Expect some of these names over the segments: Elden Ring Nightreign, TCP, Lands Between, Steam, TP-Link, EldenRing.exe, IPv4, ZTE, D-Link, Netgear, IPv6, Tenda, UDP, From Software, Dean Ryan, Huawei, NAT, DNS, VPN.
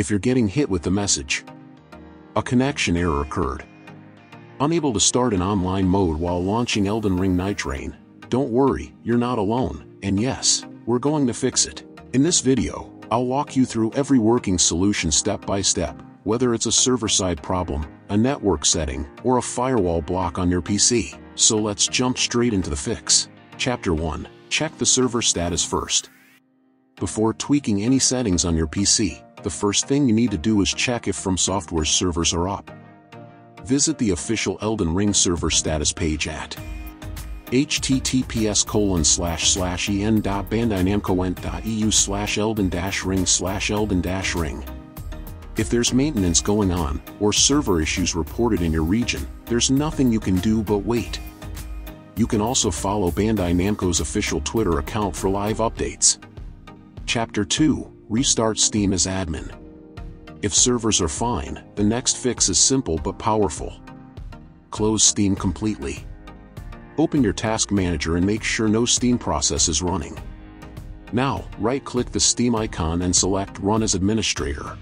if you're getting hit with the message, "A connection error occurred. Unable to start in online mode while launching Elden Ring Nightreign." Don't worry, you're not alone, and yes, we're going to fix it. In this video, I'll walk you through every working solution step by step, whether it's a server-side problem, a network setting, or a firewall block on your PC. So let's jump straight into the fix. Chapter 1. Check the server status first. Before tweaking any settings on your PC, the first thing you need to do is check if From Software's servers are up. Visit the official Elden Ring server status page at https://en.bandai-namco.eu/elden-ring/elden-ring. If there's maintenance going on, or server issues reported in your region, there's nothing you can do but wait. You can also follow Bandai Namco's official Twitter account for live updates. Chapter 2. Restart Steam as admin. If servers are fine, the next fix is simple but powerful. Close Steam completely. Open your task manager and make sure no Steam process is running. Now, right-click the Steam icon and select Run as Administrator.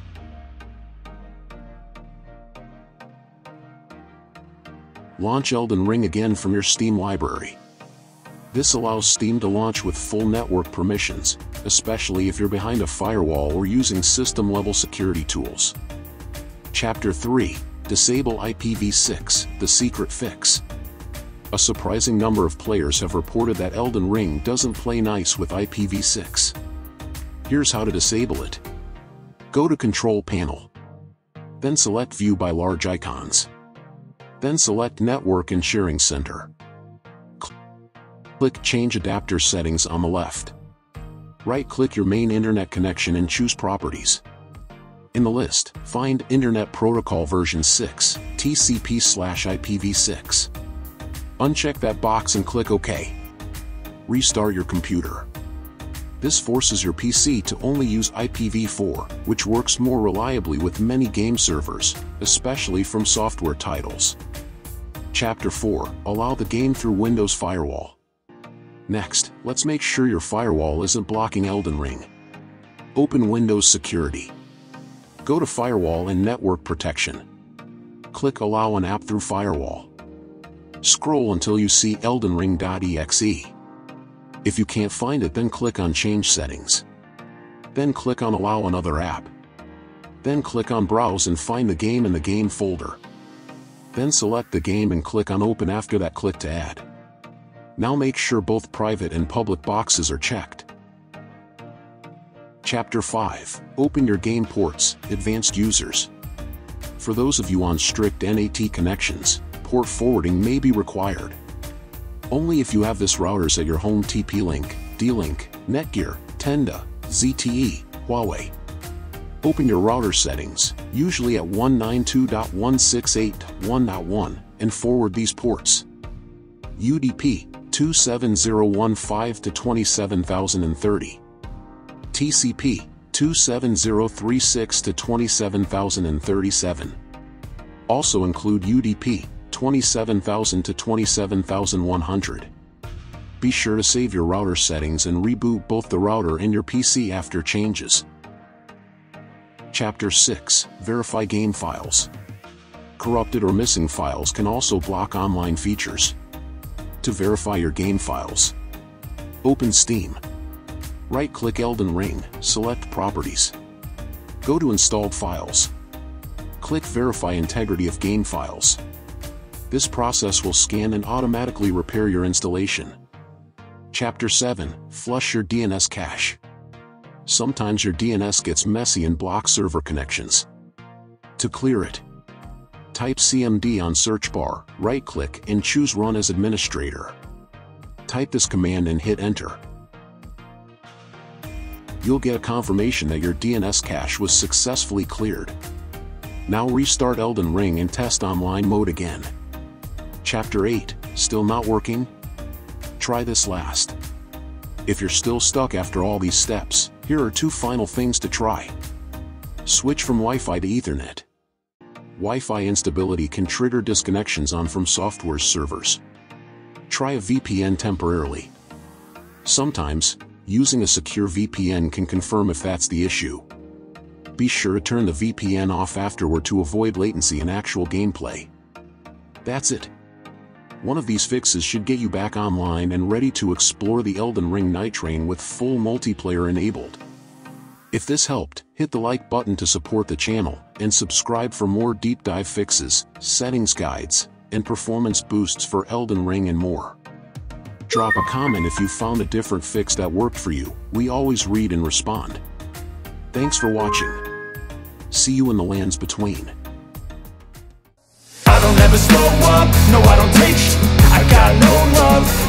Launch Elden Ring again from your Steam library. This allows Steam to launch with full network permissions, especially if you're behind a firewall or using system-level security tools. Chapter 3. Disable IPv6, the secret fix. A surprising number of players have reported that Elden Ring doesn't play nice with IPv6. Here's how to disable it. Go to Control Panel. Then select View by Large Icons. Then select Network and Sharing Center. Click Change Adapter Settings on the left. Right-click your main internet connection and choose Properties. In the list, find Internet Protocol version 6, TCP/IPv6. Uncheck that box and click OK. Restart your computer. This forces your PC to only use IPv4, which works more reliably with many game servers, especially from software titles. Chapter 4. Allow the game through Windows Firewall. Next, let's make sure your firewall isn't blocking Elden Ring. Open Windows Security. Go to Firewall and Network Protection. Click Allow an app through Firewall. Scroll until you see EldenRing.exe. If you can't find it, then click on Change Settings. Then click on Allow another app. Then click on Browse and find the game in the game folder. Then select the game and click on Open. After that, click to add. Now make sure both private and public boxes are checked. Chapter 5. Open your game ports, advanced users. For those of you on strict NAT connections, port forwarding may be required. Only if you have this routers at your home: TP-Link, D-Link, Netgear, Tenda, ZTE, Huawei. Open your router settings, usually at 192.168.1.1, and forward these ports. UDP, 27015 to 27030. TCP, 27036 to 27037. Also include UDP, 27000 to 27100. Be sure to save your router settings and reboot both the router and your PC after changes. Chapter 6. Verify game files. Corrupted or missing files can also block online features. To verify your game files, open Steam. Right-click Elden Ring, select Properties. Go to Installed Files. Click Verify Integrity of Game Files. This process will scan and automatically repair your installation. Chapter 7. Flush your DNS cache. Sometimes your DNS gets messy and blocks server connections. To clear it, type CMD on search bar, right-click and choose Run as Administrator. Type this command and hit Enter. You'll get a confirmation that your DNS cache was successfully cleared. Now restart Elden Ring and test online mode again. Chapter 8. Still not working? Try this last. If you're still stuck after all these steps, here are two final things to try. Switch from Wi-Fi to Ethernet. Wi-Fi instability can trigger disconnections on From Software's servers. Try a VPN temporarily. Sometimes, using a secure VPN can confirm if that's the issue. be sure to turn the VPN off afterward to avoid latency in actual gameplay. That's it. One of these fixes should get you back online and ready to explore the Elden Ring Nightreign with full multiplayer enabled. If this helped, hit the like button to support the channel, and subscribe for more deep dive fixes, settings guides, and performance boosts for Elden Ring and more. Drop a comment if you found a different fix that worked for you, we always read and respond. Thanks for watching. See you in the Lands Between. I don't ever slow up, no I don't take sh*t. I got no love